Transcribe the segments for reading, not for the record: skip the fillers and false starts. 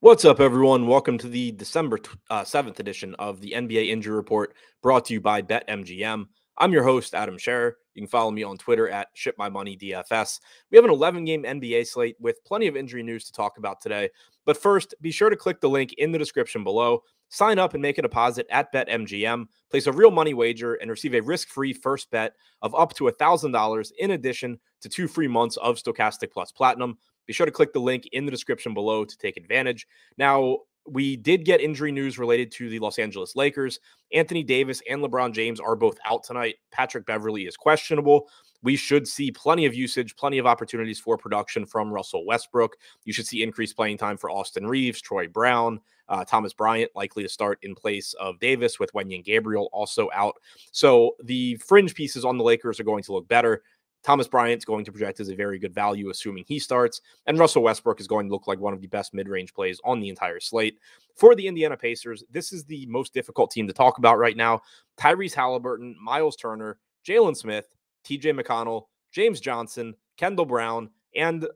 What's up, everyone? Welcome to the December 7th edition of the NBA Injury Report, brought to you by BetMGM. I'm your host, Adam Scherer. You can follow me on Twitter at ShipMyMoneyDFS. We have an 11-game NBA slate with plenty of injury news to talk about today. But first, be sure to click the link in the description below, sign up and make a deposit at BetMGM, place a real money wager, and receive a risk-free first bet of up to $1,000 in addition to 2 free months of Stokastic Plus Platinum. Be sure to click the link in the description below to take advantage. Now, we did get injury news related to the Los Angeles Lakers. Anthony Davis and LeBron James are both out tonight. Patrick Beverley is questionable. We should see plenty of usage, plenty of opportunities for production from Russell Westbrook. You should see increased playing time for Austin Reeves, Troy Brown, Thomas Bryant likely to start in place of Davis, with Wenyen Gabriel also out. So the fringe pieces on the Lakers are going to look better. Thomas Bryant's going to project as a very good value, assuming he starts, and Russell Westbrook is going to look like one of the best mid-range plays on the entire slate. For the Indiana Pacers, this is the most difficult team to talk about right now. Tyrese Haliburton, Myles Turner, Jalen Smith, TJ McConnell, James Johnson, Kendall Brown, and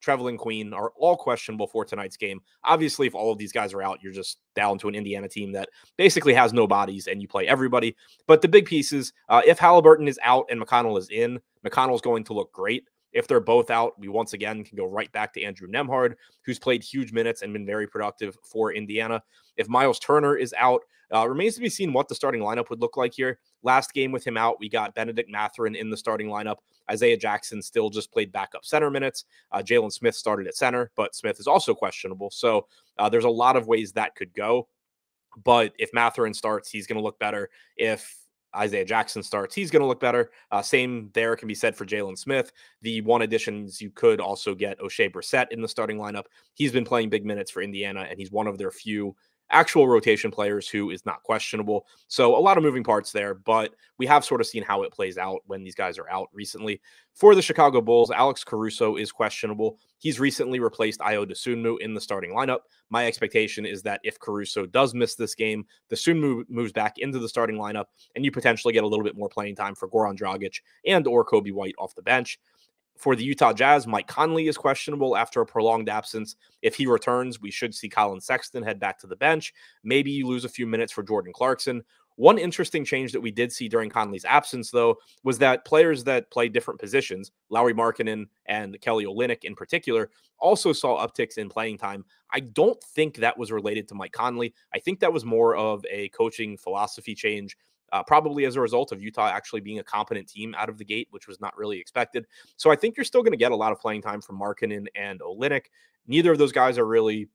Traveling Queen are all questionable for tonight's game. Obviously, if all of these guys are out, you're just down to an Indiana team that basically has no bodies, and you play everybody. But the big pieces, if Haliburton is out and McConnell is in, McConnell's going to look great. If they're both out, we once again can go right back to Andrew Nembhard, who's played huge minutes and been very productive for Indiana. If Myles Turner is out, remains to be seen what the starting lineup would look like here. Last game with him out, we got Benedict Mathurin in the starting lineup. Isaiah Jackson still just played backup center minutes. Jalen Smith started at center, but Smith is also questionable. So there's a lot of ways that could go. But if Mathurin starts, he's going to look better. If Isaiah Jackson starts, he's going to look better. Same there can be said for Jalen Smith. The one addition is you could also get Oshae Brissett in the starting lineup. He's been playing big minutes for Indiana, and he's one of their few actual rotation players who is not questionable. So a lot of moving parts there, but we have sort of seen how it plays out when these guys are out recently. For the Chicago Bulls, Alex Caruso is questionable. He's recently replaced Ayo Dosunmu in the starting lineup. My expectation is that if Caruso does miss this game, Dosunmu moves back into the starting lineup, and you potentially get a little bit more playing time for Goran Dragic and or Kobe White off the bench. For the Utah Jazz, Mike Conley is questionable after a prolonged absence. If he returns, we should see Colin Sexton head back to the bench. Maybe you lose a few minutes for Jordan Clarkson. One interesting change that we did see during Conley's absence, though, was that players that play different positions, Lauri Markkanen and Kelly Olynyk in particular, also saw upticks in playing time. I don't think that was related to Mike Conley. I think that was more of a coaching philosophy change, probably as a result of Utah actually being a competent team out of the gate, which was not really expected. So I think you're still going to get a lot of playing time from Markkanen and Olynyk. Neither of those guys are really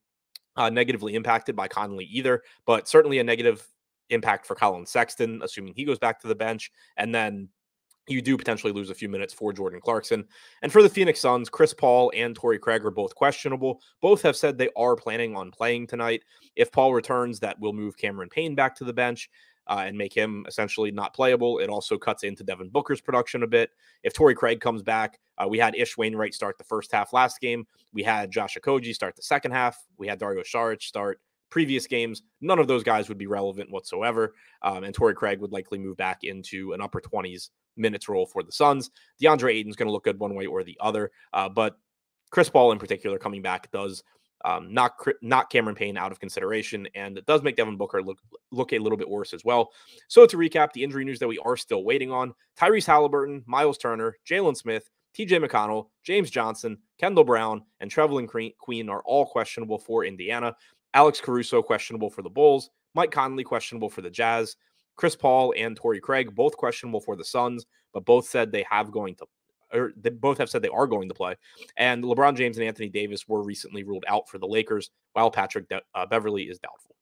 negatively impacted by Conley either, but certainly a negative impact for Colin Sexton, assuming he goes back to the bench. And then you do potentially lose a few minutes for Jordan Clarkson. And for the Phoenix Suns, Chris Paul and Torrey Craig are both questionable. Both have said they are planning on playing tonight. If Paul returns, that will move Cameron Payne back to the bench and make him essentially not playable. It also cuts into Devin Booker's production a bit. If Torrey Craig comes back, we had Ish Wainwright start the first half last game. We had Josh Okogie start the second half. We had Dario Saric start previous games. None of those guys would be relevant whatsoever. And Torrey Craig would likely move back into an upper 20s minutes role for the Suns. DeAndre Ayton's going to look good one way or the other. But Chris Paul in particular coming back does not Cameron Payne out of consideration, and it does make Devin Booker look a little bit worse as well. So to recap, the injury news that we are still waiting on: Tyrese Haliburton, Myles Turner, Jalen Smith, TJ McConnell, James Johnson, Kendall Brown, and Traveling Queen are all questionable for Indiana. Alex Caruso questionable for the Bulls, Mike Conley questionable for the Jazz, Chris Paul and Torrey Craig both questionable for the Suns, but both have said they are going to play. And LeBron James and Anthony Davis were recently ruled out for the Lakers, while Patrick Beverley is doubtful.